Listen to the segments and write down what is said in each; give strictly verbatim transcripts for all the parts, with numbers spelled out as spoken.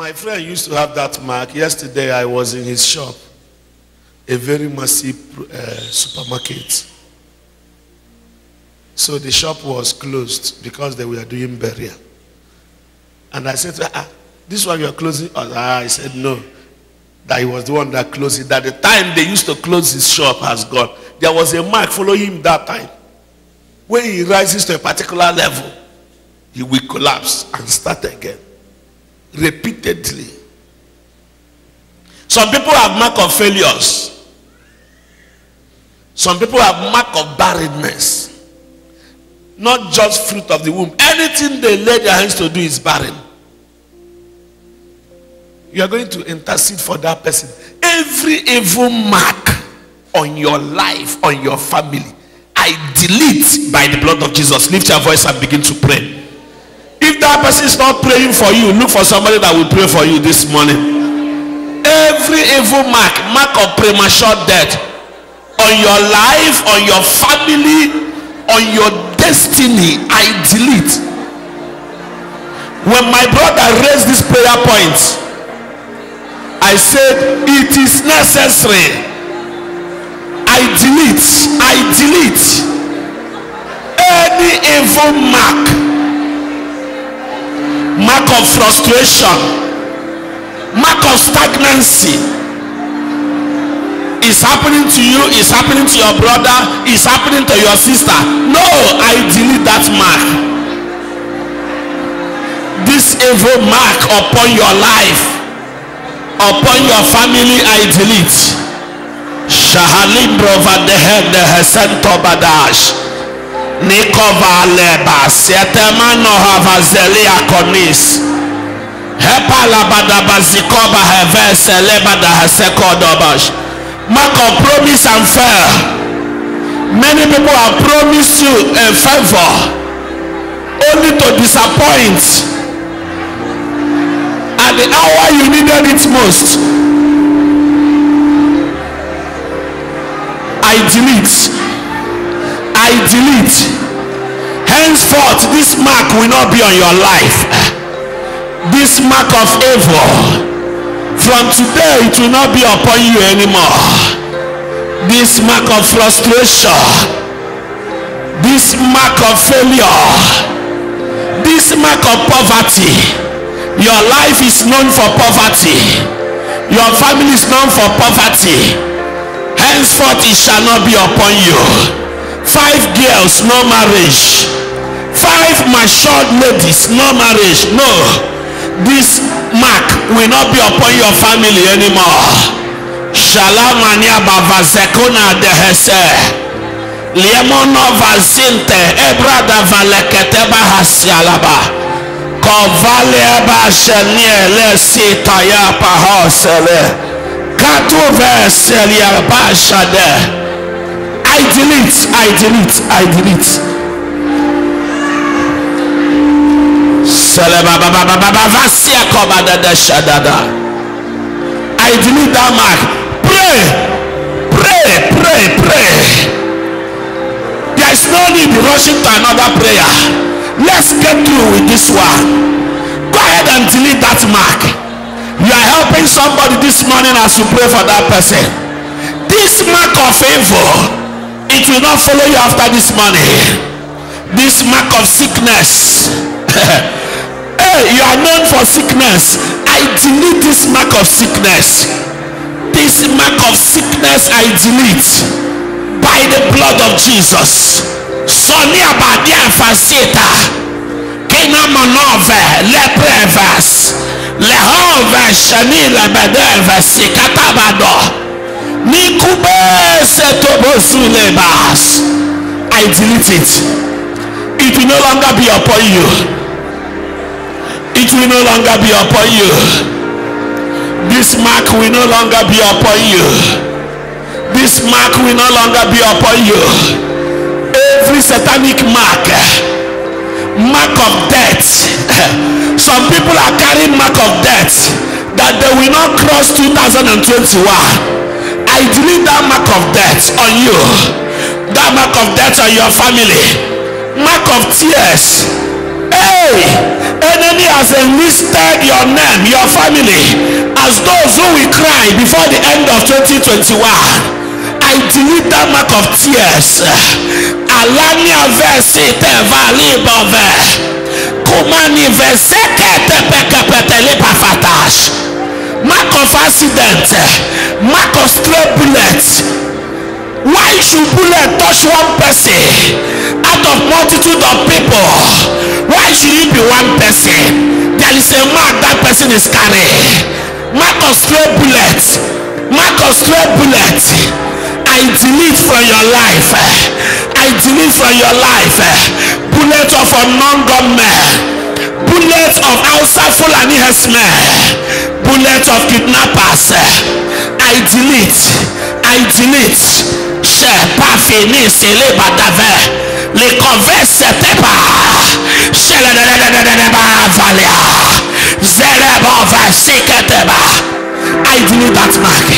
My friend used to have that mark. Yesterday I was in his shop, a very massive uh, supermarket. So the shop was closed because they were doing burial. And I said, ah, this one you are closing? I said, no. That he was the one that closed it. That the time they used to close his shop has gone. There was a mark following him that time. When he rises to a particular level, he will collapse and start again. Repeatedly. Some people have mark of failures. Some people have mark of barrenness. Not just fruit of the womb. Anything they lay their hands to do is barren. You are going to intercede for that person. Every evil mark on your life, on your family, I delete by the blood of Jesus. Lift your voice and begin to pray. If that person is not praying for you, look for somebody that will pray for you this morning. Every evil mark, mark of premature death, on your life, on your family, on your destiny, I delete. When my brother raised this prayer point, I said it is necessary. I delete. I delete any evil mark, mark of frustration, mark of stagnancy. It's happening to you, it's happening to your brother, it's happening to your sister. No, I delete that mark. This evil mark upon your life, upon your family, I delete. Shahalim brova dehend hesento badash. Nikova leba setemano havazelia konis. Hepa labada bazikoba hevese lebada hasekodobash. Mark of promise and fail. Many people have promised you a favor only to disappoint at the hour you needed it most. I delete. I delete. Henceforth, this mark will not be on your life. This mark of evil. From today, it will not be upon you anymore. This mark of frustration, this mark of failure, this mark of poverty. Your life is known for poverty. Your family is known for poverty. Henceforth, it shall not be upon you. Five girls, no marriage. Five matured ladies, no marriage. No. This mark will not be upon your family anymore. Shalom aniaba vazekona dehese liemonova zinte ebrada valekete bahasialaba kovaleba sheniele sita ya pahosele katuve seliaba shade. I delete. I delete. I delete. I delete that mark. Pray, pray, pray, pray. There is no need rushing to another prayer. Let's get through with this one. Go ahead and delete that mark. You are helping somebody this morning as you pray for that person. This mark of evil, it will not follow you after this morning. This mark of sickness. Hey, you are known for sickness. I delete this mark of sickness. This mark of sickness I delete by the blood of Jesus. Sonia Badia Faceta Kenamonove Leprevas Lehove Shanila Bedevas Katabado Nikube Setobozulebas. I delete it. It will no longer be upon you. It will no longer be upon you. This mark will no longer be upon you. This mark will no longer be upon you. Every satanic mark, mark of death. Some people are carrying mark of death that they will not cross two thousand twenty-one. I delete that mark of death on you. That mark of death on your family. Mark of tears. Hey, enemy has enlisted your name, your family. family as those who will cry before the end of twenty twenty-one. I delete that mark of tears. Alania verse valibove. Kumani verse patash. Mark of accident. Mark of stray bullets. Why should bullet touch one person out of multitude of people? Why should it be one person? There is a mark that person is carrying. Mark of stray bullets. Mark of stray bullets. I delete from your life. I delete from your life. Bullet of a non-government. Bullet of outside Fulani herdsmen. Bullet of kidnappers. I delete. I delete. She parfini sele badave. Le converse tepa. She le le le le le valia. Zerebo vasiketeba. I delete that mark.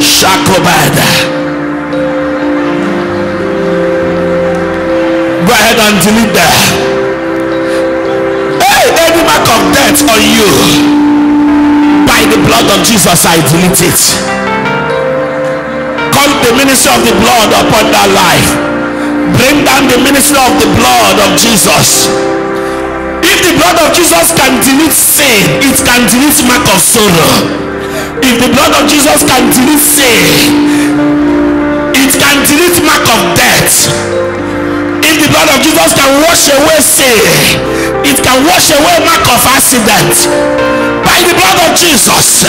Shakobada. Go ahead and delete that. Hey, any mark of death on you, by the blood of Jesus, I delete it. Call the ministry of the blood upon that life. Bring down the ministry of the blood of Jesus. If the blood of Jesus can delete sin, it can delete mark of sorrow. If the blood of Jesus can delete sin, it can delete mark of death. If the blood of Jesus can wash away sin, it can wash away mark of accident. By the blood of Jesus,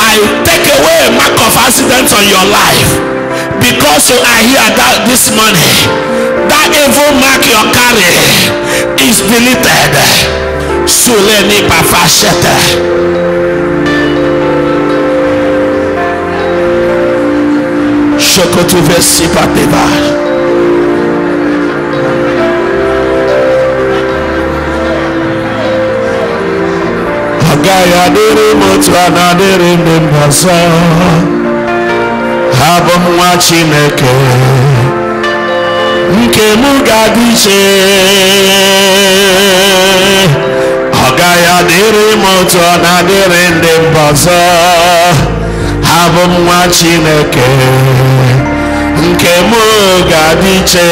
I take away a mark of accident on your life. Because you are here that this morning, that evil mark you're carrying is deleted. Suleni Pafashete. Shokotu versi pateba. Hagaya dere mutrana dere mbasa. Haba mwa Chineke. Nke muga diche. Hagaya dere mutrana dere mbasa. Abụ nwa Chineke nke mụ ga-adị iche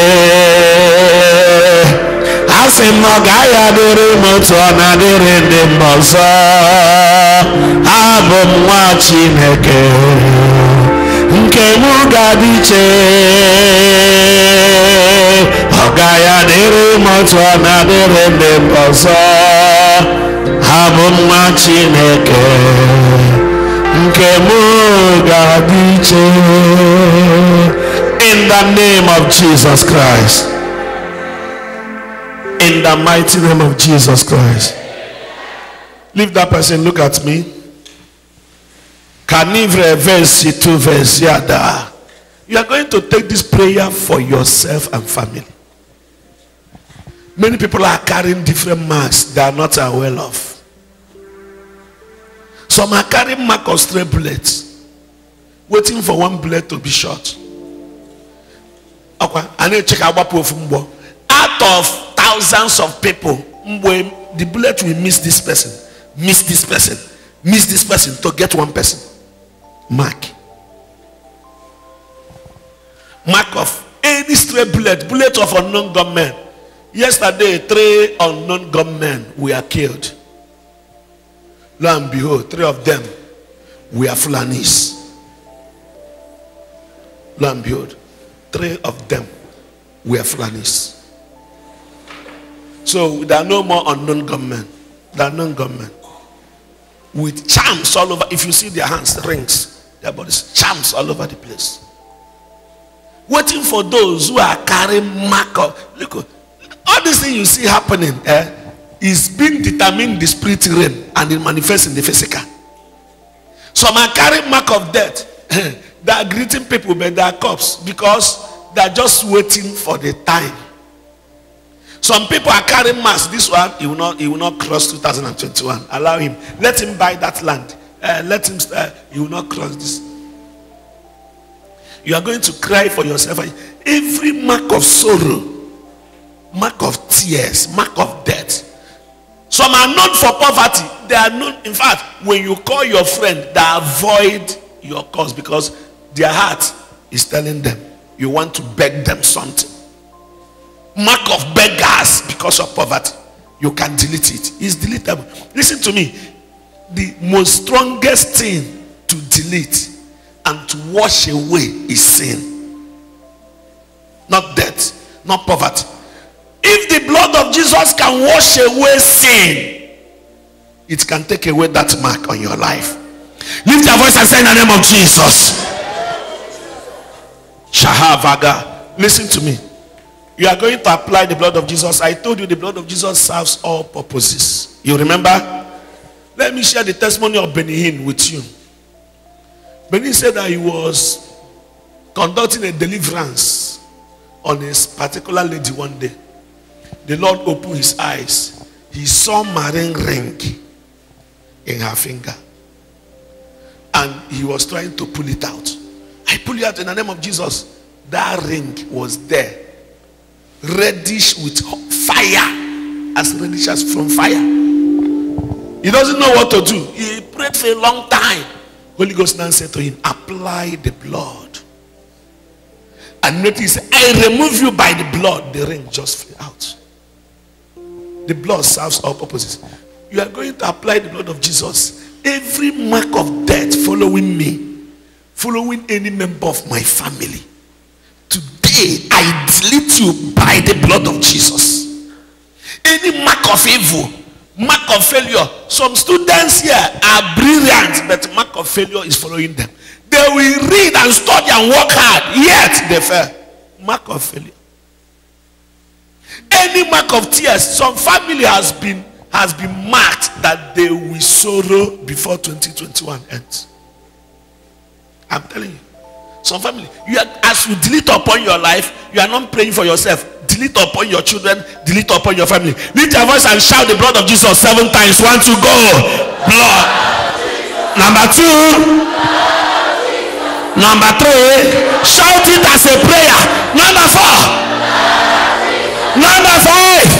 asị m na ọ gaghị adịrị m otu ọ na-adịrị ndị mba ọzọ abụ nwa Chineke nke mụ ga-adị iche ọ gaghị adịrị m otu ọ na-adịrị ndị mba ọzọ abụ nwa Chineke in the name of Jesus Christ, in the mighty name of Jesus Christ. Leave that person, look at me. You are going to take this prayer for yourself and family. Many people are carrying different marks they are not aware of. Some are carrying mark of stray bullets, waiting for one bullet to be shot. Out of thousands of people, the bullet will miss this person, miss this person, miss this person to get one person. Mark. Mark of any stray bullet, bullet of unknown gunmen. Yesterday, three unknown gunmen were killed. Lo and behold, three of them were Fulanis. Lo and behold, three of them were Fulanis. So there are no more unknown gunmen. There are unknown gunmen with charms all over. If you see their hands, rings, their bodies, charms all over the place. Waiting for those who are carrying mark of. Look, all these things you see happening, eh? Is being determined in the spirit realm and it manifests in the physical. Some are carrying mark of death. They are greeting people, but they are cops because they are just waiting for the time. Some people are carrying masks. This one, he will not, he will not cross two thousand twenty-one. Allow him. Let him buy that land. Uh, let him. Uh, he will not cross this. You are going to cry for yourself. Every mark of sorrow, mark of tears, mark of death. Some are known for poverty. They are known, in fact, when you call your friend, they avoid your cause because their heart is telling them you want to beg them something. Mark of beggars because of poverty. You can delete it. It's deletable. Listen to me. The most strongest thing to delete and to wash away is sin. Not death, not poverty. If the blood of Jesus can wash away sin, it can take away that mark on your life. Lift your voice and say, in the name of Jesus. Shahavaga. Listen to me. You are going to apply the blood of Jesus. I told you the blood of Jesus serves all purposes. You remember? Let me share the testimony of Benny Hinn with you. Benny said that he was conducting a deliverance on a particular lady one day. The Lord opened his eyes. He saw marine ring in her finger. And he was trying to pull it out. I pull it out in the name of Jesus. That ring was there. Reddish with fire. As reddish as from fire. He doesn't know what to do. He prayed for a long time. Holy Ghost now said to him, apply the blood. And notice, I remove you by the blood. The ring just fell out. The blood serves all purposes. You are going to apply the blood of Jesus. Every mark of death following me, following any member of my family, today I delete you by the blood of Jesus. Any mark of evil, mark of failure. Some students here are brilliant, but mark of failure is following them. They will read and study and work hard, yet they fail. Mark of failure. Any mark of tears. Some family has been has been marked that they will sorrow before twenty twenty-one ends. I'm telling you, some family, you are, as you delete upon your life, you are not praying for yourself. Delete upon your children, delete upon your family. Lift your voice and shout the blood of Jesus seven times. One, two, go. Blood. Number two. Number three. Shout it as a prayer. Number four. Number five.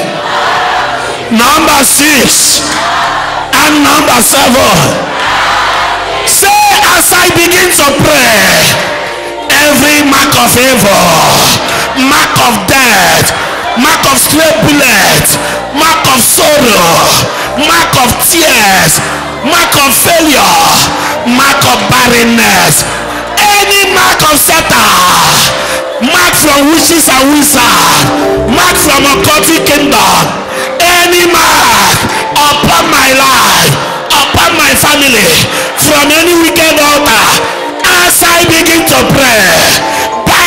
Number six. And number seven. Say as I begin to pray, every mark of evil, mark of death, mark of stray bullets, mark of sorrow, mark of tears, mark of failure, mark of barrenness, any mark of Satan, mark from witches and wizards, mark from occultic kingdom, any mark upon my life, upon my family, from any wicked altar, as I begin to pray,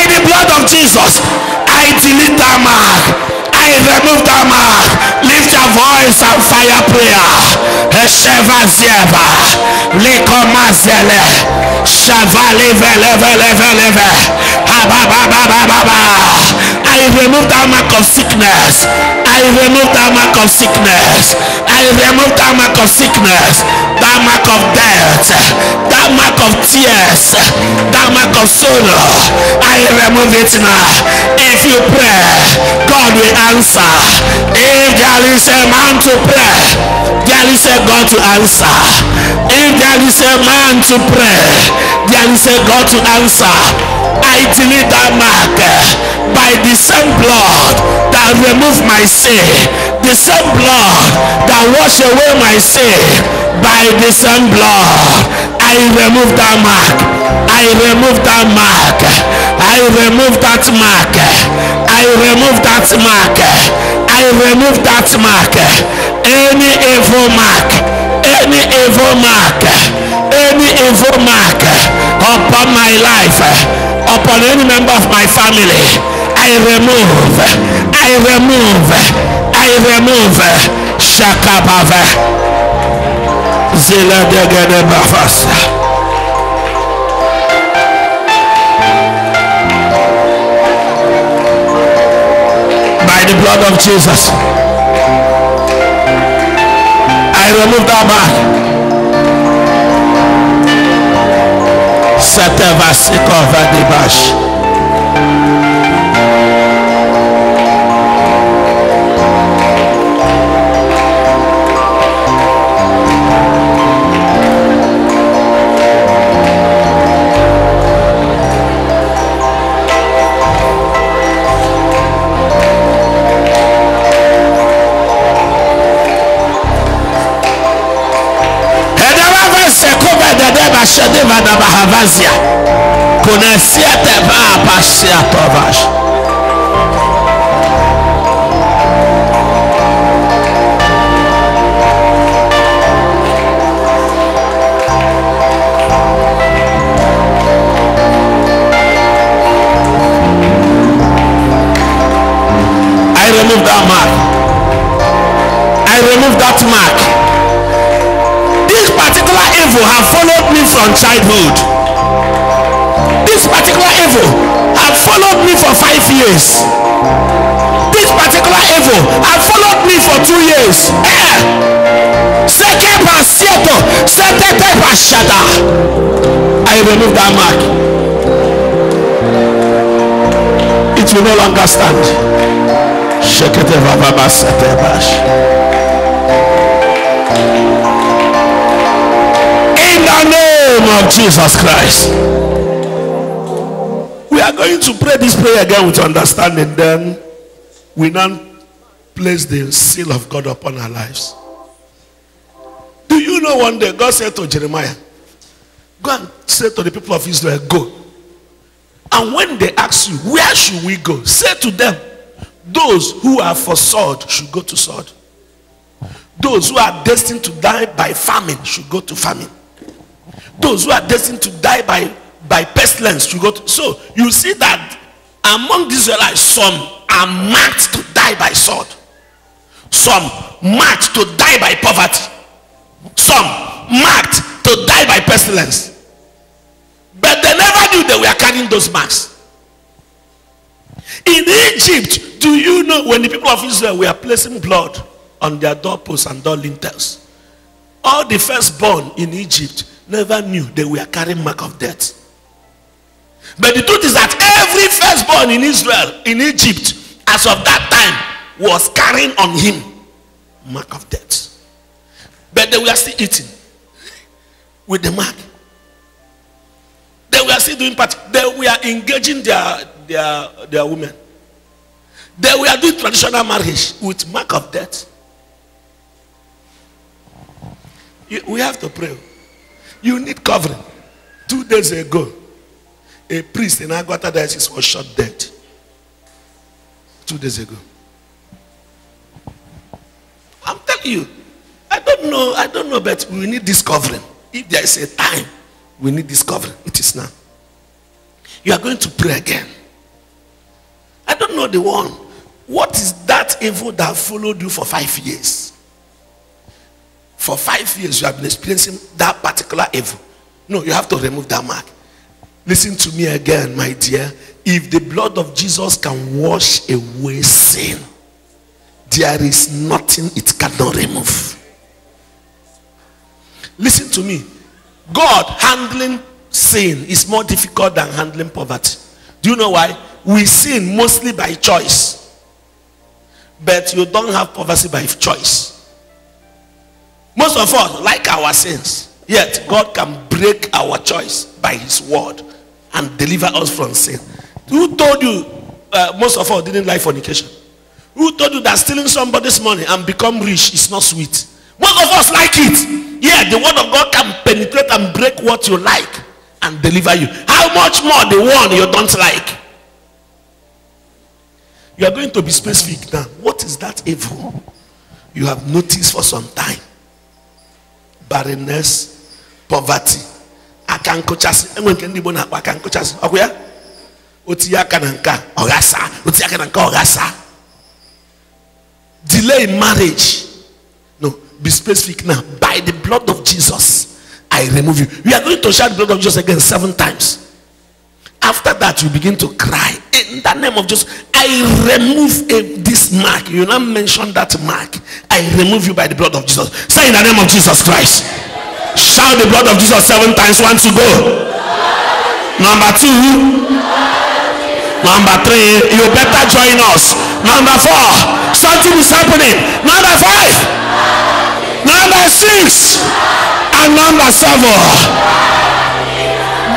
the blood of Jesus, I delete that mark. I remove that mark. Lift your voice and fire prayer. Sheva Zeva, Likoma Zele, Shavali Vele Vele Vele Vele, Habababababa. I remove that mark of sickness. I remove that mark of sickness. I remove that mark of sickness. That mark of death. That mark of tears. That mark of sorrow. I remove it now. If you pray, God will answer. If there is a man to pray, there is a God to answer. If there is a man to pray, there is a God to answer. I delete that mark by the same blood that removed my sin, the same blood that washed away my sin. By the same blood, I remove that mark. I remove that mark. I remove that mark. I remove that mark. I remove that mark. Any evil mark, any evil mark, any evil mark upon my life, upon any member of my family, I remove. I remove. I remove. Shakabava. Zila degede bafasa. By the blood of Jesus, I remove that man. Seteva sikova dibash. I remove that mark. I remove that mark. This particular evil have followed me from childhood. This particular evil had followed me for five years. This particular evil had followed me for two years. Eh? I remove that mark. It will no longer stand. In the name of Jesus Christ. We are going to pray this prayer again with understanding. Then we now place the seal of God upon our lives. Do you know one day God said to Jeremiah, go and say to the people of Israel, go. And when they ask you, where should we go? Say to them, those who are for sword should go to sword. Those who are destined to die by famine should go to famine. Those who are destined to die by by pestilence to go to. So you see that among the Israelites, some are marked to die by sword, some marked to die by poverty, some marked to die by pestilence, but they never knew they were carrying those marks. In Egypt, do you know when the people of Israel were placing blood on their doorposts and door lintels, all the firstborn in Egypt never knew they were carrying mark of death. But the truth is that every firstborn in Israel, in Egypt, as of that time, was carrying on him mark of death. But they were still eating with the mark. They were still doing part. They were engaging their, their, their women. They were doing traditional marriage with mark of death. You, we have to pray. You need covering. Two days ago, a priest in Agwata Diocese was shot dead. Two days ago. I'm telling you, I don't know, I don't know, but we need this covering. If there is a time, we need this covering. It is now. You are going to pray again. I don't know the one. What is that evil that followed you for five years? For five years, you have been experiencing that particular evil. No, you have to remove that mark. Listen to me again, my dear. If the blood of Jesus can wash away sin, there is nothing it cannot remove. Listen to me. God handling sin is more difficult than handling poverty. Do you know why? We sin mostly by choice. But you don't have poverty by choice. Most of us like our sins, yet God can break our choice by his word and deliver us from sin. Who told you uh, most of us didn't like fornication? Who told you that stealing somebody's money and become rich is not sweet? Most of us like it. Yeah, the word of God can penetrate and break what you like and deliver you. How much more the one you don't like? You are going to be specific now. What is that evil you have noticed for some time? Barrenness, poverty. I can coach us. I can coach us. Delay in marriage. No, be specific now. By the blood of Jesus, I remove you. We are going to shout the blood of Jesus again seven times. After that, you begin to cry. In the name of Jesus, I remove a, this mark. You now mention that mark. I remove you by the blood of Jesus. Say in the name of Jesus Christ. Shout the blood of Jesus seven times. One to go. Number two. Number three. You better join us. Number four. Something is happening. Number five. Number six. And number seven.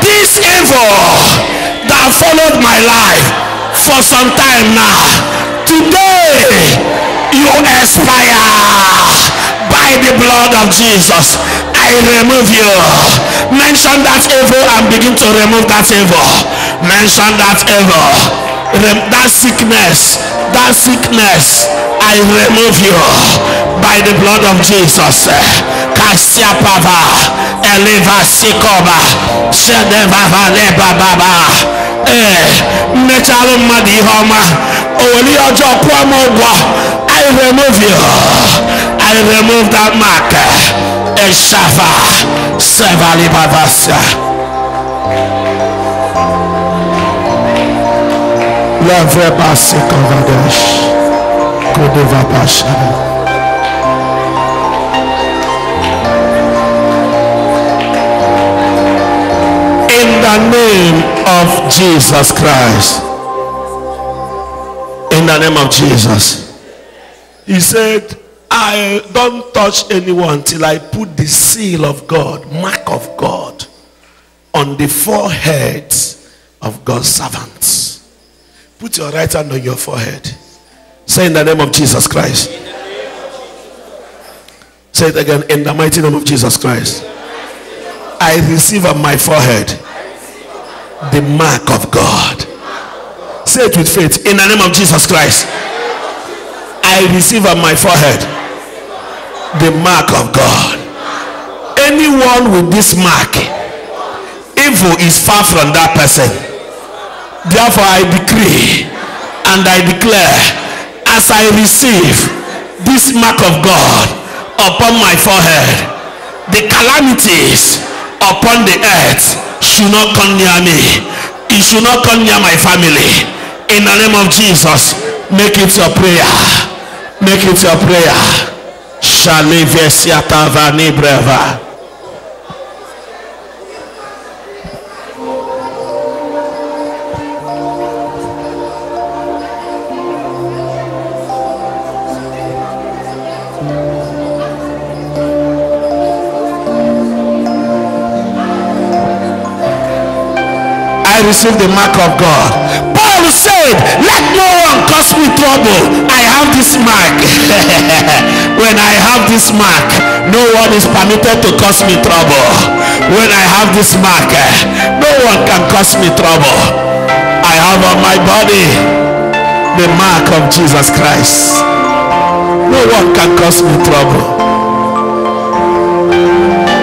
This evil that followed my life for some time now, today you expire by the blood of Jesus. I I remove you. Mention that evil and begin to remove that evil. Mention that evil. Rem that sickness. That sickness. I remove you by the blood of Jesus. Kasiapava, Eleva Sikova, Shedevava Leba Baba. Eh, Metalum Madihoma, Oliojo Kwamogwa. I remove you. I remove that mark. Eshava, Sevali Babasa. Leve Basikova. Kodeva Pasha. In the name of Jesus Christ. In the name of Jesus. He said, I don't touch anyone till I put the seal of God, mark of God, on the foreheads of God's servants. Put your right hand on your forehead. Say, in the name of Jesus Christ. Say it again. In the mighty name of Jesus Christ. I receive on my forehead the mark of God. Say it with faith. In the name of Jesus Christ. I receive on my forehead the mark of God. Anyone with this mark, evil is far from that person. Therefore I decree and I declare, as I receive this mark of God upon my forehead, the calamities upon the earth should not come near me. It should not come near my family. In the name of Jesus, make it your prayer. Make it your prayer. Receive the mark of God. Paul said, let no one cause me trouble. I have this mark. When I have this mark, no one is permitted to cause me trouble. When I have this mark, no one can cause me trouble. I have on my body the mark of Jesus Christ. No one can cause me trouble.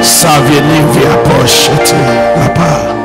Savianivia Posheti Papa.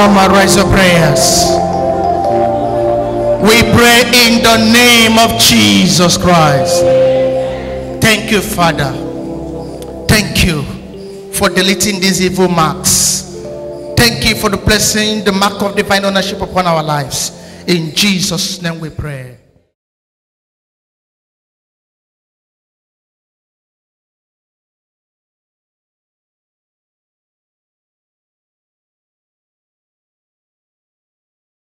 Summarize your prayers. We pray in the name of Jesus Christ. Thank you, Father. Thank you for deleting these evil marks. Thank you for the blessing, the mark of divine ownership upon our lives. In Jesus' name we pray.